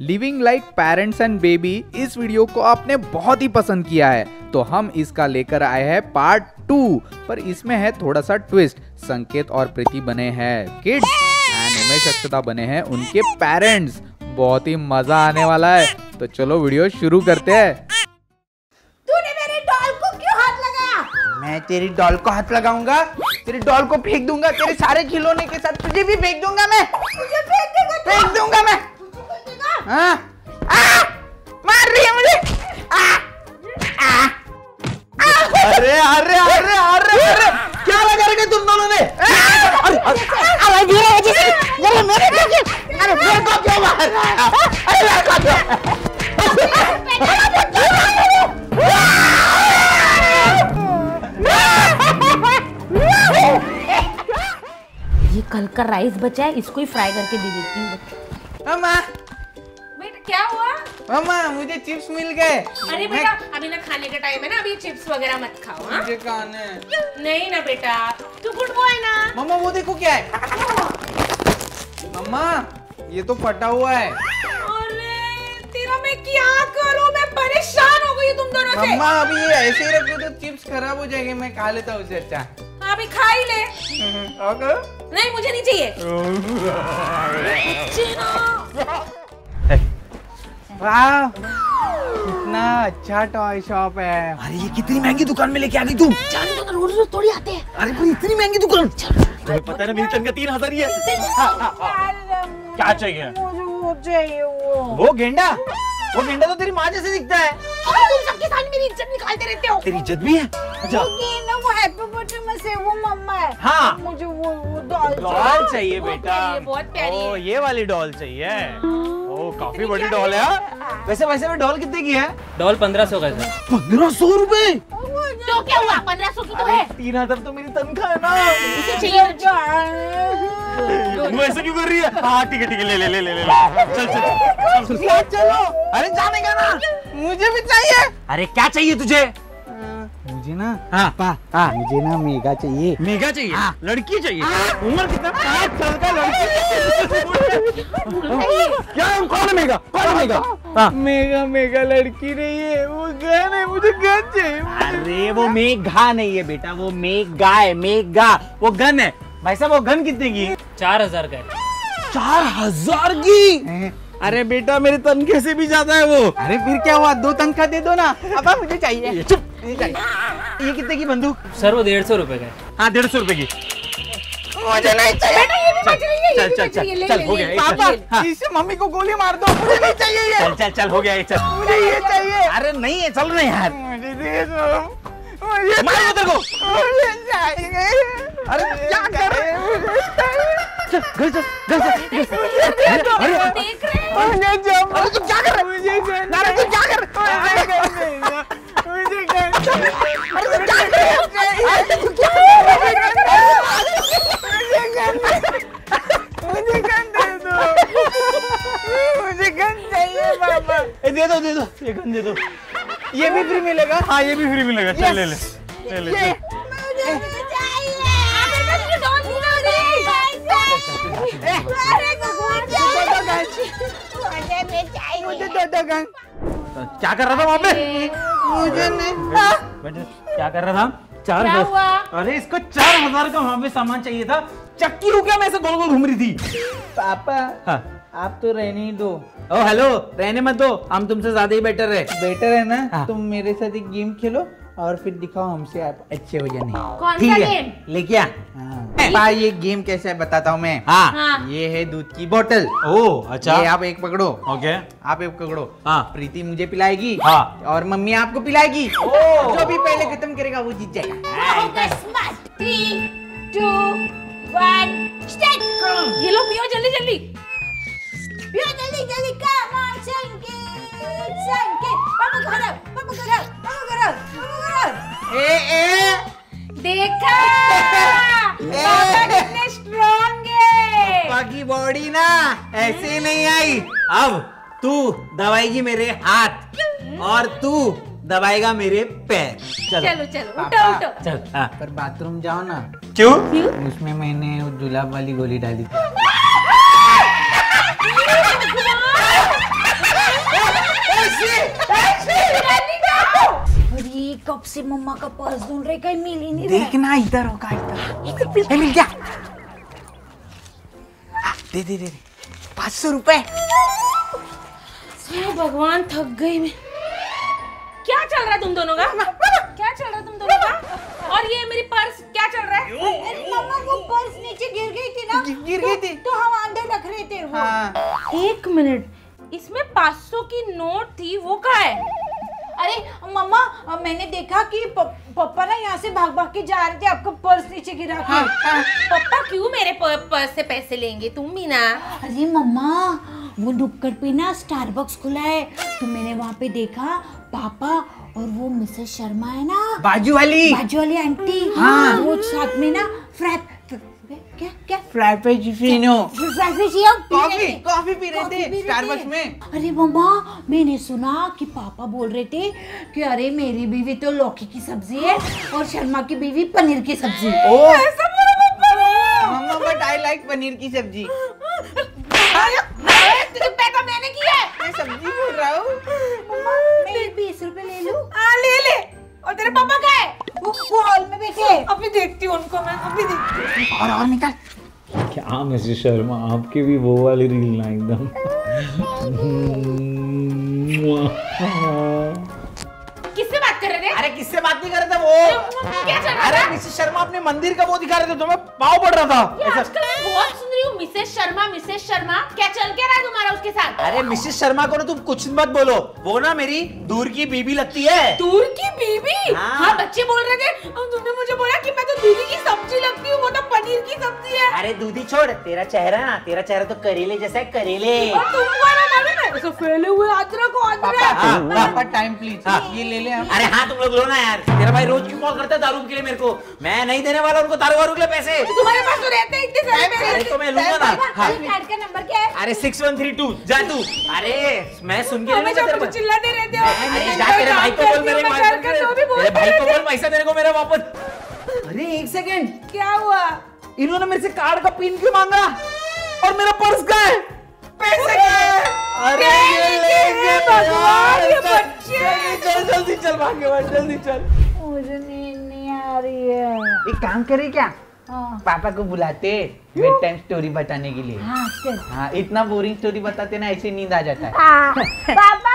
Living like parents and baby, इस video को आपने बहुत ही पसंद किया है तो हम इसका लेकर आए हैं पार्ट 2, पर इसमें है थोड़ा सा ट्विस्ट। संकेत और प्रीति बने हैं किड्स एंड उमेश अक्षदा बने हैं उनके पेरेंट्स। बहुत ही मजा आने वाला है, तो चलो वीडियो शुरू करते हैं। तूने मेरे डॉल को क्यों हाथ लगाया? मैं तेरी डॉल को हाथ लगाऊंगा, तेरी डॉल को फेंक दूंगा, तेरे सारे खिलौने के साथ तुझे भी फेंक दूंगा मैं, तुझे फेंक दूंगा मैं। आ, आ, मार रही है मुझे। अरे अरे अरे अरे अरे क्या लगा रखे तुम दोनों ने? अरे लड़का क्यों मार रहा है? अरे लड़का क्यों? ये कल का राइस बचा है, इसको ही फ्राई करके दे देती हूँ। अम्मा क्या हुआ? मामा मुझे चिप्स मिल गए। अरे बेटा अभी ना खाने का टाइम है ना, अभी चिप्स वगैरह मत खाओ। हाँ? मुझे खाना है। नहीं ना बेटा, तू गुड बॉय ना। मामा वो देखो क्या है। मामा ये तो फटा हुआ है। अरे तेरा मैं क्या करूं, मैं परेशान हो गई तुम दोनों से। मामा अभी ये ऐसे ही रख दो तो चिप्स खराब हो जाएंगे, मैं खा लेता हूँ उसे। अच्छा अभी खा ही ले। नहीं मुझे नहीं चाहिए। वाह कितना अच्छा टॉय शॉप है। अरे ये कितनी महंगी दुकान में लेके आ गई तुम? जाने दो ना, रोज रोज थोड़ी आते हैं। अरे पर इतनी महंगी दुकान, तुम्हें पता है मेरी तनख्वाह 3000 ही है। क्या चाहिए? मुझे वो चाहिए, वो गेंडा। वो गेंडा तो तेरी माँ जैसे दिखता है। तुम सबके सामने मेरी इज्जत निकालते रहते हो। तेरी इज्जत भी है? अच्छा वो हिप्पोपोटेमस है, वो मम्मा है। हाँ मुझे वो डॉल चाहिए बेटा, बहुत प्यारी ये वाली डॉल चाहिए। काफी बड़ी डॉल है। वैसे में डॉल कितने की है? डॉल 1500 का है। 1500 रुपए? तो क्या हुआ, 1500 की तो है। 3000 तो मेरी तनख्वाह है ना, उसे चाहिए। तुम ऐसे क्यों कर रही है? हाँ ठीक है ठीक है, ले ले ले ले ले चल चल चलो। अरे जाने का ना, मुझे भी चाहिए। अरे क्या चाहिए तुझे? मुझे ना मेगा चाहिए। मेगा चाहिए? लड़की चाहिए। उम्र कितना? क्या कौन है मेगा? मेगा मेगा लड़की नहीं है, वो गन है, मुझे गन चाहिए। अरे वो मेघा नहीं है बेटा, वो मेगा है। मेगा वो गन है। भाई साहब वो गन कितने की? 4000 का है। 4000 की? अरे बेटा मेरे तनख्वाह से भी ज्यादा है वो। अरे फिर क्या हुआ, 2 तनख्वाह दे दो ना। अब मुझे चाहिए। चुप। ये कितने की बंदूक? सर वो 150 रुपए का है। हाँ 150 रुपए की। मुझे नहीं चाहिए। चल चल चल चल हो गया। पापा इससे मम्मी को गोली मार दो। मुझे नहीं चाहिए ये। चल चल चल हो गया। चल मुझे ये चाहिए। अरे नहीं है, चल रहे यार। मुझे दे दो। मारो तेरे को। अरे क्या कर रहे हो? दे दो ये गन दे दो। ये भी फ्री मिलेगा? हाँ ये भी फ्री मिलेगा। चल ले ले ले ले। मुझे दो गन। क्या कर रहा था वहाँ पे? मुझे नहीं, क्या कर रहा था? 4000। अरे इसको 4000 का वहाँ पे सामान चाहिए था। चक्की रुकिया मैं ऐसे गोल गोल घूम रही थी। पापा आप तो रहने ही दो। ओ हेलो, रहने मत दो, हम तुमसे ज्यादा ही बेटर है। बेटर है ना? हाँ। तुम मेरे साथ एक गेम खेलो और फिर दिखाओ हमसे आप अच्छे हो या नहीं। कौन सा गेम? लेके आ। हाँ। ये गेम कैसा है बताता हूँ मैं। हाँ। ये है दूध की बोतल। ओ अच्छा। ये आप एक पकड़ो। ओके। आप एक पकड़ो। हाँ। प्रीति मुझे पिलाएगी। हाँ। और मम्मी आपको पिलाएगी। जो भी पहले खत्म करेगा वो जीत जाएगा। 3, 2, 1 ये लो पियो जल्दी जल्दी। जल्दी जल्दी कम ऑन संकेत संकेत। पापा देखा पापा कितने स्ट्रॉन्ग है। पापा की बॉडी ना ऐसे नहीं आई। अब तू दबाएगी मेरे हाथ और तू दबाएगा मेरे पैर। चलो चलो उठो उठो। चल पर बाथरूम जाओ ना। क्यों? उसमें मैंने जुलाब वाली गोली डाली थी। कब से मम्मा का पर्स ढूंढ रहे, कहीं मिल ही नहीं। देखना इधर होगा, इधर मिल गया। दे दे दे 500 रुपए। भगवान थक गई मैं। क्या चल रहा है तुम दोनों का? क्या चल रहा है तुम दोनों का? और ये मेरी पर्स क्या चल रहा है? अरे मम्मा वो पर्स नीचे गिर गई थी ना, गिर गई थी तो हम अंदर रख रहे थे वो। हाँ। 1 मिनट, इसमें 500 की नोट थी, वो कहाँ है? अरे मम्मा मैंने देखा कि पापा ना यहाँ से भाग भाग के जा रहे थे, आपका पर्स नीचे गिरा। हाँ, हाँ। पापा क्यों मेरे पर्स से पैसे लेंगे, तुम भी ना। अरे मम्मा वो नुक्कड़ पे ना स्टारबक्स खुला है, तो मैंने वहाँ पे देखा पापा और वो मिसेस शर्मा है ना, बाजू वाली आंटी। हाँ। वो साथ में ना क्या क्या फ्रैपेचिनो कॉफी पी रहे थे स्टारबक्स में। अरे मम्मा मैंने सुना कि पापा बोल रहे थे कि अरे मेरी बीवी तो लौकी की सब्जी है और शर्मा की बीवी पनीर की सब्जी। मम्मा बट आई लाइक पनीर की सब्जी। पैसा मैंने किया है, मैं सब्जी बोल रहा हूँ। मम्मा मैं 20 रुपए ले लूँ? हाँ ले ले। और तेरे पापा का है वो हॉल में बैठे, अभी देखती हूँ उनको मैं, अभी देखती हूँ। और निकाल। क्या मिसेस शर्मा आपके भी वो वाली रील ना एकदम। किससे बात कर रहे थे? अरे किससे बात नहीं कर रहे थे वो। क्या चल रहा? अरे मिसेस शर्मा अपने मंदिर का वो दिखा रहे थे, तुम्हें पाव पड़ रहा था। आजकल मैं बहुत सुन रही हूँ मिसेस शर्मा। क्या चल क्या रहा है तुम्हारा उसके साथ? अरे मिसेस शर्मा को ना तुम कुछ मत बोलो, वो ना मेरी दूर की बीबी लगती है। दूर की बीबी? हाँ बच्चे बोल रहे थे और तुमने मुझे बोला कि मैं तो दूधी की सब्जी लगती हूँ, वो तो पनीर की सब्जी है। अरे दूधी छोड़, तेरा चेहरा तो करेले जैसा है, करेले। तो फैले हुए पापा टाइम प्लीज ये ले ले। अरे हाँ तुम लोग लो ना यार, तेरा भाई रोज क्यों कॉल करता है दारू के लिए मेरे को? मैं नहीं देने वाला उनको दारू के लिए पैसे। तुम्हारे पास तो रहते हैं इतने सारे, तो मैं लूंगा ना। कार्ड का नंबर क्या है? अरे 6132 जा तू। अरे मैं सुन के चिल्लाते रहते हो। जा तेरे भाई को बोल, मेरे भाई को बोल पैसा मेरे को मेरा वापस। अरे 1 सेकंड, क्या हुआ? इन्होंने मेरे से कार्ड का पिन क्यों मांगा और मेरा पर्स कहाँ है? पैसे गए। अरे ये बच्चे चल जल्दी चल। मुझे नींद नहीं आ रही है, एक काम करे क्या? पापा को बुलाते बेड टाइम स्टोरी बताने के लिए। हाँ इतना बोरिंग स्टोरी बताते ना, ऐसे नींद आ जाता है। पापा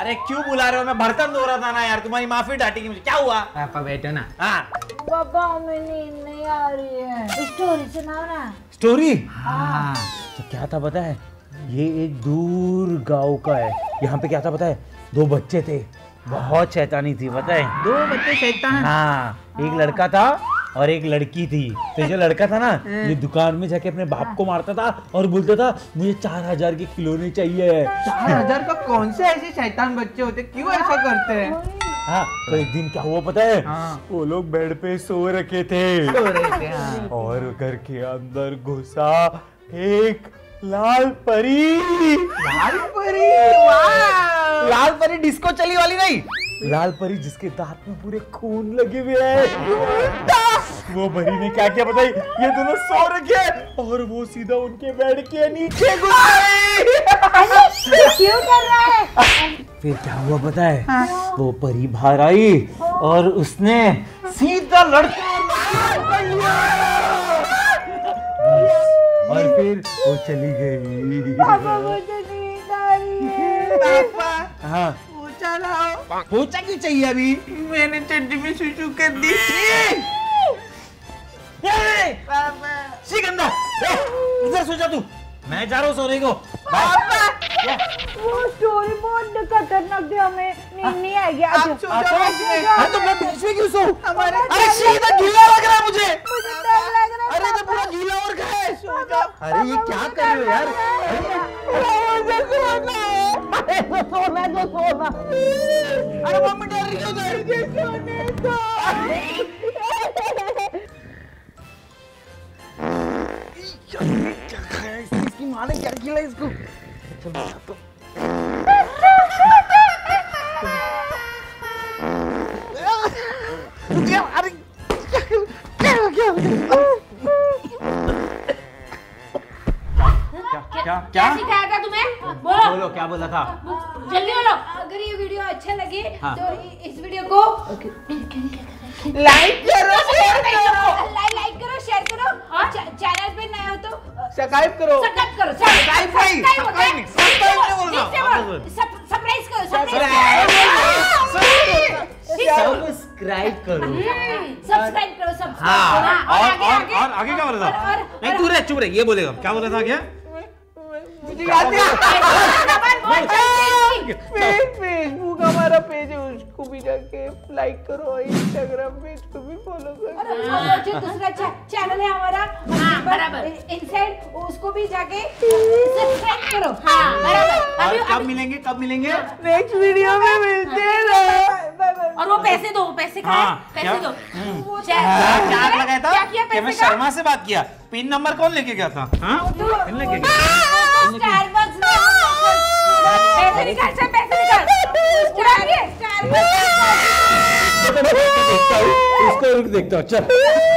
अरे क्यों बुला रहे हो? मैं बर्तन धो रहा था ना यार, तुम्हारी माँ फिर डांटेगी मुझे। क्या हुआ? पापा बैठो ना। पापा हमें नींद नहीं आ रही है, स्टोरी सुनाओ ना। स्टोरी? हाँ। तो क्या था पता है, ये एक दूर गांव का है, यहाँ पे क्या था पता है, 2 बच्चे थे, बहुत शैतानी थी पता है। 2 बच्चे शैतान? हाँ, एक लड़का था और एक लड़की थी। तो जो लड़का था ना ये दुकान में जाके अपने बाप को मारता था और बोलता था मुझे 4000 के खिलौने चाहिए। 4000 का? कौन से ऐसे शैतान बच्चे होते, क्यों ऐसा करते हैं? हाँ तो एक दिन क्या हुआ पता है, वो लोग बेड पे सो रहे थे। हाँ। और घर के अंदर घुसा एक लाल परी। वाह, लाल परी डिस्को चली वाली नहीं, लाल परी जिसके दांत में पूरे खून लगे हुए हैं। वो परी ने क्या किया पता है, ये दोनों सो रखे और वो सीधा उनके बेड के नीचे घुस गई। क्यों कर रहा है? फिर क्या हुआ पता है, वो परी बाहर आई और उसने सीधा लड़के और फिर वो चली गई। पापा मुझे नींद आ रही है। पापा हाँ पोछा लाओ। पोछा क्यों चाहिए? अभी मैंने चड्डी में शूशू कर दी। पापा सिकंदर इधर सो जा तू, मैं जा रहा हूँ सोने को। वो स्टोरी बहुत खतरनाक थी, हमें नींद नहीं आएगी। अरे तो मैं बीच में क्यों सोऊं? अरे सीधा गीला लग रहा है मुझे डर लग रहा है। अरे तो पूरा गीला और गया है। अरे ये क्या कर रहे हो यार? सोना। अरे मम्मी डर रही हो, डर रही है, सोने दो। इसकी माँ ने क्या खिला इसको? क्या क्या सिखाया था तुम्हें? बोलो क्या बोला था, जल्दी बोलो। अगर ये वीडियो अच्छा लगे तो इस वीडियो को लाइक करो, शेयर करो, शेयर करो, और चैनल पे नए हो तो सब्सक्राइब करो, सब्सक्राइब करो। और आगे क्या बोला था? नहीं तू रह, चुप रह, ये बोलेगा। क्या बोला था? क्या फेसबुक हमारा पेज है, उसको भी जाके लाइक करो, इंस्टाग्राम पेज को भी फॉलो करो, जो दूसरा चैनल है हमारा बराबर इनसाइड, उसको भी जाके सब्सक्राइब करो। बराबर। कब मिलेंगे? नेक्स्ट वीडियो में मिलते हैं। और वो पैसे दो, पैसे दो। क्या मैं शर्मा से बात किया? पिन नंबर कौन लेके गया था? पैसे निकाल, उसको रुक देखता हूँ। चल।